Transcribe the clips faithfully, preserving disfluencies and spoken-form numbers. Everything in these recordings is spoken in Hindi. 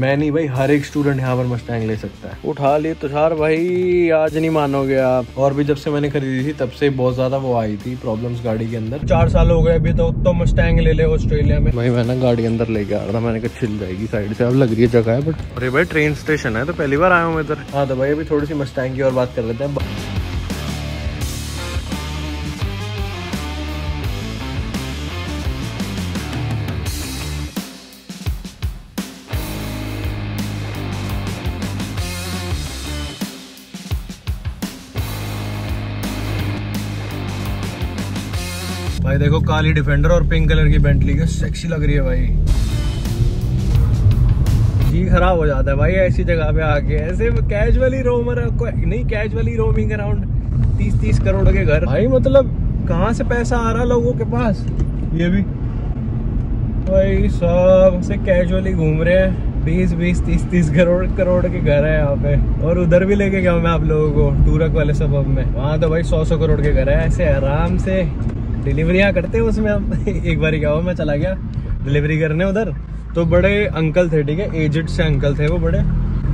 मैं नहीं भाई, हर एक स्टूडेंट यहाँ पर मस्टैंग ले सकता है। उठा ली तुषार भाई, आज नहीं मानोगे आप। और भी जब से मैंने खरीदी थी तब से बहुत ज्यादा वो आई थी प्रॉब्लम्स गाड़ी के अंदर। चार साल हो गए अभी तो, तो मस्टैंग ले ले ऑस्ट्रेलिया में। भाई मैं ना गाड़ी अंदर लेके आ रहा था, मैंने कहा छिल जाएगी साइड से, अब लग रही है जगह है बट। अरे भाई ट्रेन स्टेशन है तो पहली बार आया हूँ इधर। हाँ तो भाई अभी थोड़ी सी मस्टैंग की और बात कर लेते हैं। भाई देखो काली डिफेंडर और पिंक कलर की बेंटली के, सेक्सी लग रही है भाई। जी खराब हो जाता है भाई ऐसी जगह पे आके, ऐसे कैजुअली रोमर नहीं, कैजुअली रोमिंग अराउंड तीस तीस करोड़ के घर। भाई मतलब कहाँ से पैसा आ रहा लोगों के पास, ये भी भाई सब से कैजुअली घूम रहे हैं। बीस बीस तीस तीस करोड़ करोड़ के घर है यहाँ पे। और उधर भी लेके गया मैं आप लोगों को टूरक वाले सबब में, वहाँ तो भाई सौ सौ करोड़ के घर है। ऐसे आराम से डिलीवरियाँ करते हैं उसमें हम। एक बार क्या हुआ, मैं चला गया डिलीवरी करने उधर, तो बड़े अंकल थे, ठीक है एजेड से अंकल थे वो बड़े,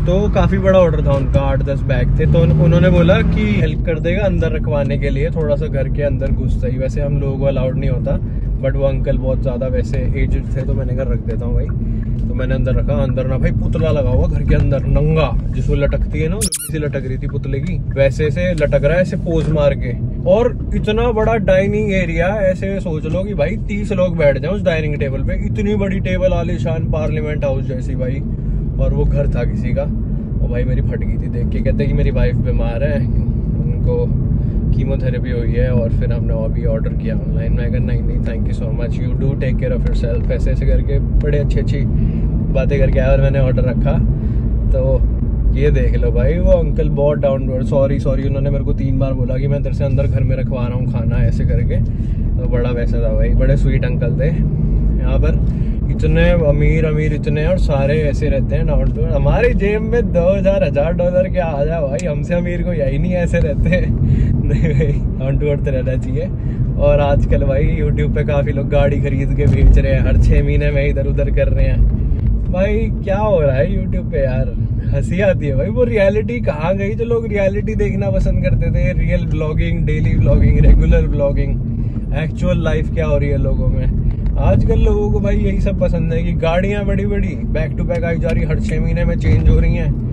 तो काफ़ी बड़ा ऑर्डर था उनका, आठ दस बैग थे। तो उन्होंने बोला कि हेल्प कर देगा अंदर रखवाने के लिए, थोड़ा सा घर के अंदर घुसते ही, वैसे हम लोगों को अलाउड नहीं होता बट वो अंकल बहुत ज़्यादा वैसे एजेड थे तो मैंने घर रख देता हूँ भाई। तो मैंने अंदर रखा, अंदर ना भाई पुतला लगा हुआ घर के अंदर, नंगा जिसको लटकती है ना, उसी लटक रही थी पुतले की, वैसे से लटक रहा है ऐसे पोज मार के। और इतना बड़ा डाइनिंग एरिया, ऐसे सोच लो कि भाई तीस लोग बैठ जाए उस डाइनिंग टेबल पे, इतनी बड़ी टेबल आलीशान पार्लियामेंट हाउस जैसी भाई। और वो घर था किसी का, और भाई मेरी फट गई थी देख के। कहते कि मेरी वाइफ बीमार है, उनको कीमोथेरेपी हुई है, और फिर हमने अभी ऑर्डर किया ऑनलाइन। मैं कहा नहीं नहीं thank you so much, you do take care of yourself, ऐसे ऐसे करके बड़े अच्छी अच्छी बातें करके आया। और मैंने ऑर्डर रखा तो ये देख लो भाई वो अंकल बहुत डाउन, सॉरी सॉरी उन्होंने मेरे को तीन बार बोला कि मैं तेरे से अंदर घर में रखवा रहा हूँ खाना, ऐसे करके। तो बड़ा वैसा था भाई, बड़े स्वीट अंकल थे। यहाँ पर इतने अमीर अमीर इतने, और सारे ऐसे रहते हैं डाउन टू अर्थ। हमारी जेब में दो हजार हजार डॉलर क्या आ जा भाई, हमसे अमीर को यही नहीं, ऐसे रहते हैं। नहीं भाई डाउन टू अर्थ रहना चाहिए। और आजकल भाई यूट्यूब पे काफ़ी लोग गाड़ी खरीद के बेच रहे हैं, हर छः महीने में इधर उधर कर रहे हैं। भाई क्या हो रहा है यूट्यूब पे यार, हंसी आती है भाई। वो रियलिटी कहाँ गई जो लोग रियलिटी देखना पसंद करते थे, real blogging, daily blogging, regular blogging, actual life क्या हो रही है लोगों में। आजकल लोगों को भाई यही सब पसंद है कि गाड़ियाँ बड़ी बड़ी बैक टू बैक आई जा रही, हर छः महीने में चेंज हो रही हैं।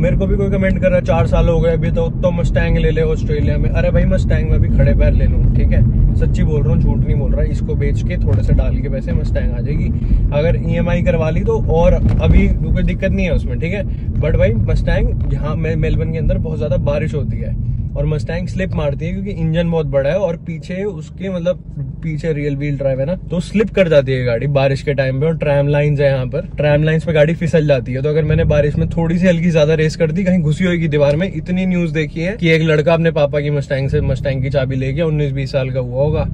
मेरे को भी कोई कमेंट कर रहा है चार साल हो गए अभी तो, तो मस्टैंग ले ले ऑस्ट्रेलिया में। अरे भाई मस्टैंग में भी खड़े पैर ले लूँ, ठीक है सच्ची बोल रहा हूँ, झूठ नहीं बोल रहा। इसको बेच के थोड़े से डाल के पैसे मस्टैंग आ जाएगी, अगर ईएमआई करवा ली तो। और अभी कोई दिक्कत नहीं है उसमें, ठीक है। बट भाई मस्टैंग यहाँ मेलबर्न के अंदर बहुत ज़्यादा बारिश होती है और मस्टैंग स्लिप मारती है, क्योंकि इंजन बहुत बड़ा है और पीछे उसके मतलब पीछे रियल व्हील ड्राइव है ना, तो स्लिप कर जाती है गाड़ी बारिश के टाइम पे। और ट्रैम लाइन्स है यहाँ पर, ट्रैम लाइन्स पे गाड़ी फिसल जाती है। तो अगर मैंने बारिश में थोड़ी सी हल्की ज्यादा रेस कर दी, कहीं घुसी होगी दीवार में। इतनी न्यूज देखी है कि एक लड़का अपने पापा की मस्टैंग से मस्टैंग की चाबी ले गया, उन्नीस बीस साल का हुआ होगा,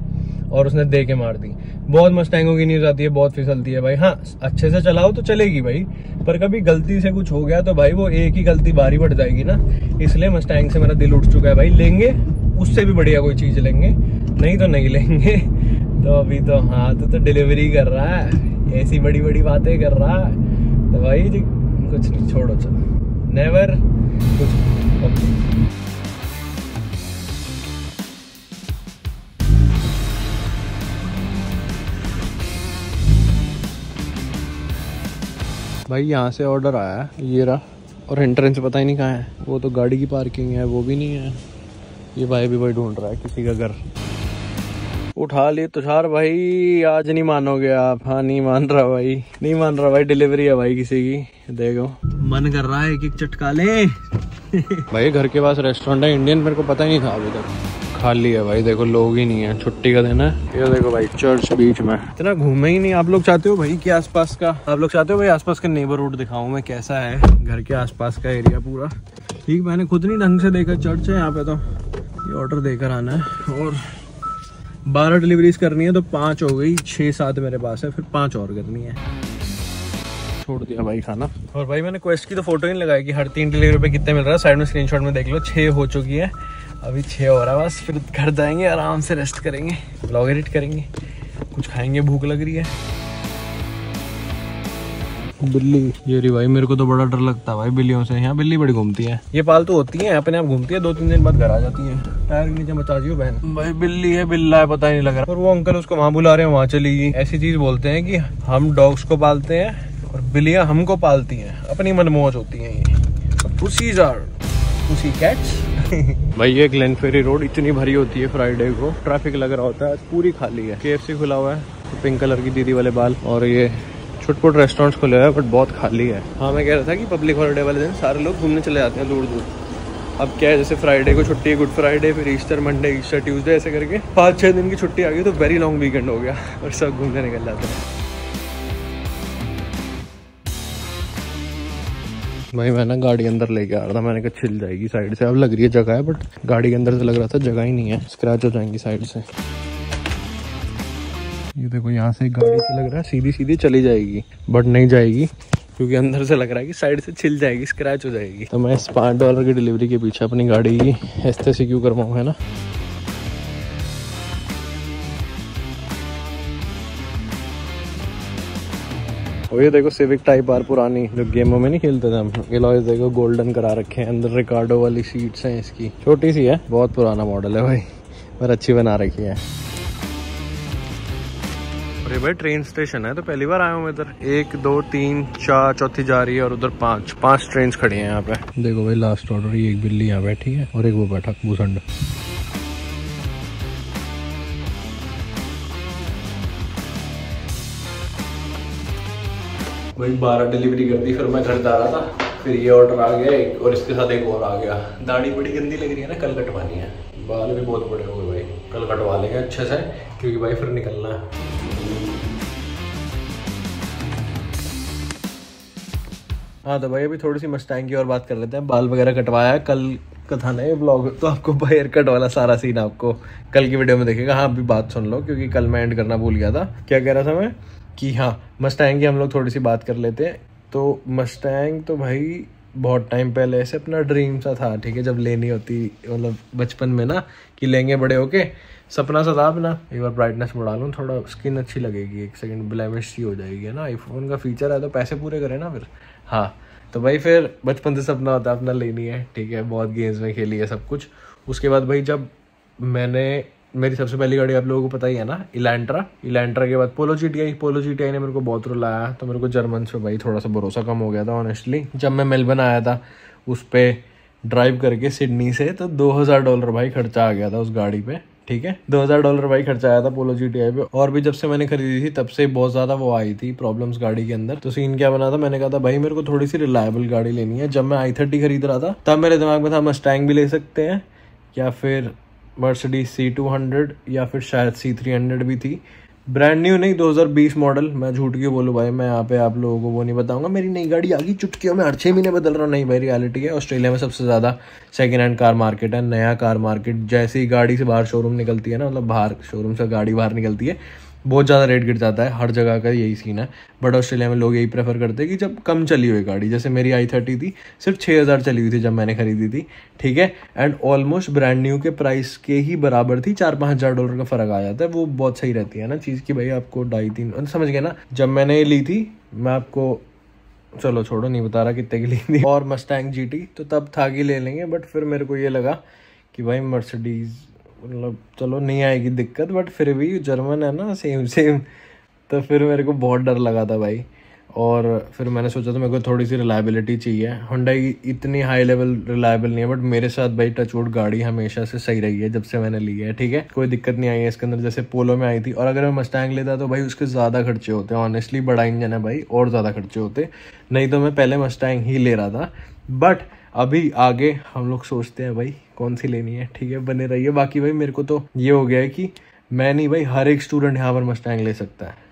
और उसने दे के मार दी। बहुत मस्टैंगों की न्यूज आती है, बहुत फिसलती है भाई। हाँ अच्छे से चलाओ तो चलेगी भाई, पर कभी गलती से कुछ हो गया तो भाई वो एक ही गलती भारी पड़ जाएगी ना। इसलिए मस्टैंग से मेरा दिल उठ चुका है भाई। लेंगे उससे भी बढ़िया कोई चीज लेंगे, नहीं तो नहीं लेंगे। तो अभी तो हाँ तो, तो डिलीवरी कर रहा है, ऐसी बड़ी बड़ी बातें कर रहा है तो भाई जी कुछ नहीं, छोड़ो चलो नेवर कुछ ओके। भाई यहाँ से ऑर्डर आया है, ये रहा, और एंट्रेंस पता ही नहीं कहाँ है। वो तो गाड़ी की पार्किंग है वो भी नहीं है। ये भाई भी भाई ढूंढ रहा है किसी का घर। उठा लिए तुषार भाई, आज नहीं मानोगे आप। हाँ नहीं मान रहा भाई, नहीं मान रहा भाई। डिलीवरी है भाई किसी की, देखो मन कर रहा है एक एक चटका ले। भाई घर के पास रेस्टोरेंट है इंडियन, मेरे को पता ही नहीं था अभी तक। खाली है भाई देखो, लोग ही नहीं है, छुट्टी का दिन है। ये देखो भाई चर्च बीच में, इतना घूमे ही नहीं। आप लोग चाहते हो भाई कि आसपास का, आप लोग चाहते हो भाई आसपास का नेबरहुड दिखाऊं मैं कैसा है, घर के आसपास का एरिया पूरा ठीक। मैंने खुद नहीं ढंग से देखा। चर्च है यहाँ पे, तो ये ऑर्डर देकर आना है। और बारह डिलीवरीज करनी है तो पाँच हो गई, छः सात मेरे पास है, फिर पाँच और करनी है। छोड़ दिया भाई खाना। और भाई मैंने क्वेस्ट की तो फोटो नहीं लगाई कि हर तीन डिलीवरी पे कितने मिल रहा है। साइड में स्क्रीनशॉट में देख लो, छः हो चुकी है अभी, छः हो रहा है बस। फिर घर जाएंगे, आराम से रेस्ट करेंगे, ब्लॉग एडिट करेंगे, कुछ खाएंगे, भूख लग रही है। बिल्ली। ये रही भाई, मेरे को तो बड़ा डर लगता है भाई बिल्लियों से। यहाँ बिल्ली बड़ी घूमती है, ये पालतू होती है, अपने आप घूमती है, दो तीन दिन बाद घर आ जाती है। टायर के नीचे मचा दी बहन। भाई बिल्ली है बिल्ला है पता ही नहीं लग रहा। और वो अंकल उसको वहाँ बुला रहे हैं, वहाँ चली गई। ऐसी चीज बोलते हैं कि हम डॉग्स को पालते हैं और बिल्लियाँ हमको पालती हैं, अपनी मनमौज होती है ये। Pussies are pussy cats. भाई ये ग्लेनफेरी रोड इतनी भरी होती है फ्राइडे को, ट्रैफिक लग रहा होता है। आज पूरी खाली है। केएफसी खुला हुआ है, तो पिंक कलर की दीदी वाले बाल, और ये छुटपुट रेस्टोरेंट्स खुले हुए हैं बट बहुत खाली है। हाँ मैं कह रहा था कि पब्लिक हॉलीडे वाले दिन सारे लोग घूमने चले जाते हैं दूर दूर। अब क्या है, जैसे फ्राइडे को छुट्टी है, गुड फ्राइडे, फिर ईस्टर मंडे, ईस्टर ट्यूजडे, ऐसे करके पाँच छः दिन की छुट्टी आ गई तो वेरी लॉन्ग वीकेंड हो गया और सब घूमने निकल जाते हैं। भाई मैं ना गाड़ी अंदर लेके आ रहा था, मैंने कहा छिल जाएगी साइड से। अब लग रही है जगह है बट गाड़ी के अंदर से लग रहा था जगह ही नहीं है, स्क्रैच हो जाएंगी साइड से। ये देखो यहाँ से गाड़ी से लग रहा है सीधी सीधी चली जाएगी बट नहीं जाएगी, क्योंकि अंदर से लग रहा है कि साइड से छिल जाएगी, स्क्रैच हो जाएगी। तो मैं इस पाँच डॉलर की डिलीवरी के पीछे अपनी गाड़ी की ऐसे से क्यों करवाऊँ, है ना। और ये देखो सिविक टाइप आर पुरानी, जो गेमों में नहीं खेलते थे हम। एलॉयज देखो गोल्डन करा रखे हैं, अंदर रिकार्डो वाली सीट्स हैं इसकी। छोटी सी है, बहुत पुराना मॉडल है भाई पर अच्छी बना रखी है। अरे भाई ट्रेन स्टेशन है, तो पहली बार आया हूँ इधर। एक दो तीन चार, चौथी जा रही है, और उधर पांच पांच ट्रेन खड़ी हैं यहाँ पे। देखो भाई लास्ट ऑर्डर, ये एक बिल्ली यहाँ बैठी है और एक वो बैठा भूसंड। भाई बारह डिलीवरी कर दी, फिर मैं घर जा रहा था, फिर ये ऑर्डर आ गया एक, और इसके साथ एक और आ गया। दाढ़ी बड़ी गंदी लग रही है ना, कल कटवानी है। बाल भी बहुत बड़े हो गए भाई, कल कटवा लेंगे अच्छे से, क्योंकि भाई फिर निकलना है। हाँ तो भाई अभी थोड़ी सी मस्टैंग की और बात कर लेते हैं। बाल वगैरह कटवाया है, कल का था ना ये ब्लॉग, तो आपको भाई हेयर कट वाला सारा सीन आपको कल की वीडियो में देखेगा। हाँ अभी बात सुन लो, क्योंकि कल मैं एंड करना भूल गया था। क्या कह रहा था मैं कि हाँ मस्टैंग की हम लोग थोड़ी सी बात कर लेते हैं। तो मस्टैंग तो भाई बहुत टाइम पहले ऐसे अपना ड्रीम सा था, ठीक है, जब लेनी होती, मतलब बचपन में ना कि लेंगे बड़े होके, सपना सा था अपना। एक बार ब्राइटनेस बढ़ा लूँ थोड़ा, स्किन अच्छी लगेगी, एक सेकंड ब्लेमिश सी हो जाएगी ना। आईफोन का फीचर है तो पैसे पूरे करें ना फिर। हाँ तो भाई फिर बचपन से सपना होता है अपना लेनी है, ठीक है, बहुत गेम्स में खेली है सब कुछ। उसके बाद भाई जब मैंने, मेरी सबसे पहली गाड़ी आप लोगों को पता ही है ना, इलेंट्रा। इलेंट्रा के बाद Polo G T I. Polo G T I ने मेरे को बहुत रुलाया, तो मेरे को जर्मन पे भाई थोड़ा सा भरोसा कम हो गया था ऑनेस्टली। जब मैं मेलबर्न आया था उस पर ड्राइव करके सिडनी से, तो दो हज़ार डॉलर भाई खर्चा आ गया था उस गाड़ी पे, ठीक है। दो हज़ार डॉलर भाई खर्चा आया था पोलो जी टी आई पे। और भी जब से मैंने खरीदी थी तब से बहुत ज़्यादा वो आई थी प्रॉब्लम्स गाड़ी के अंदर। तो सीन क्या बना था, मैंने कहा था भाई मेरे को थोड़ी सी रिलायबल गाड़ी लेनी है। जब मैं आई थर्टी खरीद रहा था तब मेरे दिमाग में था मस्टैंग भी ले सकते हैं, या फिर मर्सिडीज सी टू हंड्रेड या फिर शायद सी थ्री हंड्रेड भी थी, ब्रांड न्यू नहीं, दो हज़ार बीस मॉडल। मैं झूठ क्यों बोलूँ भाई, मैं यहाँ पे आप लोगों को वो नहीं बताऊंगा मेरी नई गाड़ी आ गई चुटकियों में, हर छः महीने बदल रहा हूँ, नहीं भाई। रियलिटी है ऑस्ट्रेलिया में सबसे ज़्यादा सेकंड हैंड कार मार्केट है, नया कार मार्केट। जैसे ही गाड़ी से बाहर शोरूम निकलती है ना, मतलब बाहर शोरूम से गाड़ी बाहर निकलती है, बहुत ज़्यादा रेट गिर जाता है। हर जगह का यही सीन है, बट ऑस्ट्रेलिया में लोग यही प्रेफर करते हैं कि जब कम चली हुई गाड़ी, जैसे मेरी आई थर्टी थी सिर्फ छः हज़ार चली हुई थी जब मैंने खरीदी थी, ठीक है, एंड ऑलमोस्ट ब्रांड न्यू के प्राइस के ही बराबर थी। चार पाँच हज़ार डॉलर का फ़र्क आ जाता है, वो बहुत सही रहती है ना चीज़ की भाई। आपको ढाई तीन, समझ गए ना। जब मैंने ली थी, मैं आपको चलो छोड़ो नहीं बता रहा कितने की ली थी। और मस्टैंग जी टी तो तब था कि ले लेंगे, बट फिर मेरे को ये लगा कि भाई मर्सिडीज़ मतलब चलो नहीं आएगी दिक्कत, बट फिर भी जर्मन है ना, सेम सेम, तो फिर मेरे को बहुत डर लगा था भाई। और फिर मैंने सोचा तो मेरे को थोड़ी सी रिलायबिलिटी चाहिए। हुंडई इतनी हाई लेवल रिलायबल नहीं है, बट मेरे साथ भाई टचवुड गाड़ी हमेशा से सही रही है जब से मैंने ली है, ठीक है, कोई दिक्कत नहीं आई है इसके अंदर, जैसे पोलो में आई थी। और अगर मैं मस्टैंग लेता तो भाई उसके ज़्यादा खर्चे होते ऑनेस्टली, बड़ा इंजन है भाई और ज़्यादा खर्चे होते, नहीं तो मैं पहले मस्टैंग ही ले रहा था। बट अभी आगे हम लोग सोचते हैं भाई कौन सी लेनी है, ठीक है, बने रहिए। बाकी भाई मेरे को तो ये हो गया है कि मैं नहीं भाई, हर एक स्टूडेंट यहाँ पर मस्टैंग ले सकता है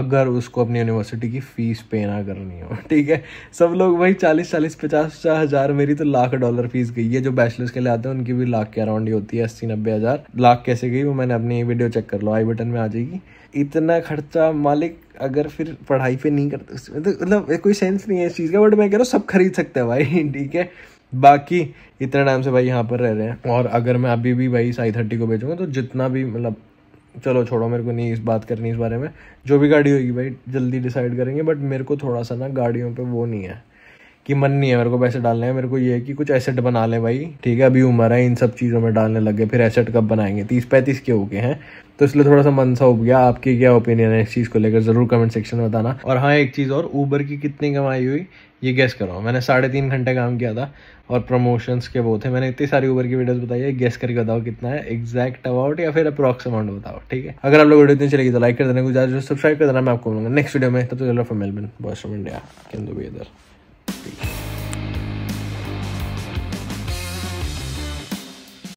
अगर उसको अपनी यूनिवर्सिटी की फ़ीस पे ना करनी हो, ठीक है। सब लोग भाई चालीस चालीस पचास पचास हज़ार, मेरी तो लाख डॉलर फीस गई है। जो बैचलर्स के लिए आते हैं उनकी भी लाख के अराउंड ही होती है, अस्सी नब्बे हज़ार। लाख कैसे गई वो मैंने अपनी वीडियो चेक कर लो, आई बटन में आ जाएगी। इतना खर्चा मालिक अगर फिर पढ़ाई पे नहीं करते उसमें, तो मतलब कोई सेंस नहीं है इस चीज़ का। बट मैं कह रहा हूँ सब खरीद सकते हैं भाई, ठीक है। बाकी इतने टाइम से भाई यहाँ पर रह रहे हैं, और अगर मैं अभी भी भाई आई थर्टी को बेचूंगा तो जितना भी मतलब चलो छोड़ो, मेरे को नहीं इस बात करनी इस बारे में। जो भी गाड़ी होगी भाई जल्दी डिसाइड करेंगे। बट मेरे को थोड़ा सा ना गाड़ियों पे वो नहीं है कि मन नहीं है मेरे को पैसे डालने हैं। मेरे को ये है कि कुछ एसेट बना लें भाई, ठीक है। अभी उम्र है, इन सब चीज़ों में डालने लग गए, फिर एसेट कब बनाएंगे, तीस पैंतीस के हो गए हैं, तो इसलिए थोड़ा सा मन सा उब गया। आपकी क्या ओपिनियन है इस चीज़ को लेकर, जरूर कमेंट सेक्शन में बताना। और हाँ, एक चीज़ और, ऊबर की कितनी कमाई हुई ये गेस करो। मैंने साढ़े तीन घंटे काम किया था और प्रमोशंस के वो थे। मैंने इतनी सारी ऊबर की वीडियोस बताई है, गेस करके बताओ कितना है एग्जैक्ट अबाउट, या फिर अप्रॉक्स अमाउंट बताओ, ठीक है। अगर आप लोग वीडियो इतनी चलेगी तो लाइक कर देना, कुछ सब्सक्राइब कर देना। मैं आपको मिलूंगा नेक्स्ट वीडियो में, तब तक चलो for Melbourne boys from India, can do be there.